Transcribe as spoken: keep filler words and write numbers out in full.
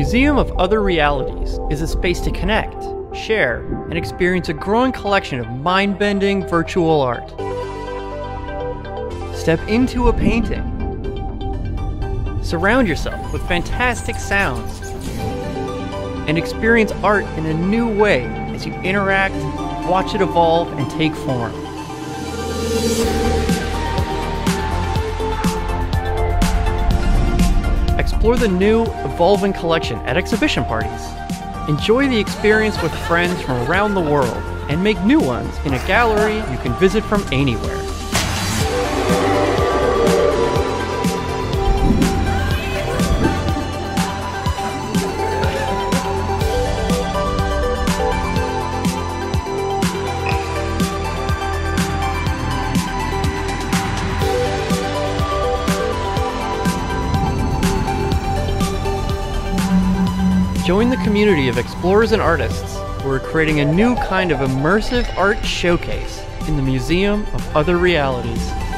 Museum of Other Realities is a space to connect, share, and experience a growing collection of mind-bending virtual art. Step into a painting. Surround yourself with fantastic sounds and experience art in a new way as you interact, watch it evolve, and take form. Explore the new, evolving collection at exhibition parties. Enjoy the experience with friends from around the world and make new ones in a gallery you can visit from anywhere. Join the community of explorers and artists who are creating a new kind of immersive art showcase in the Museum of Other Realities.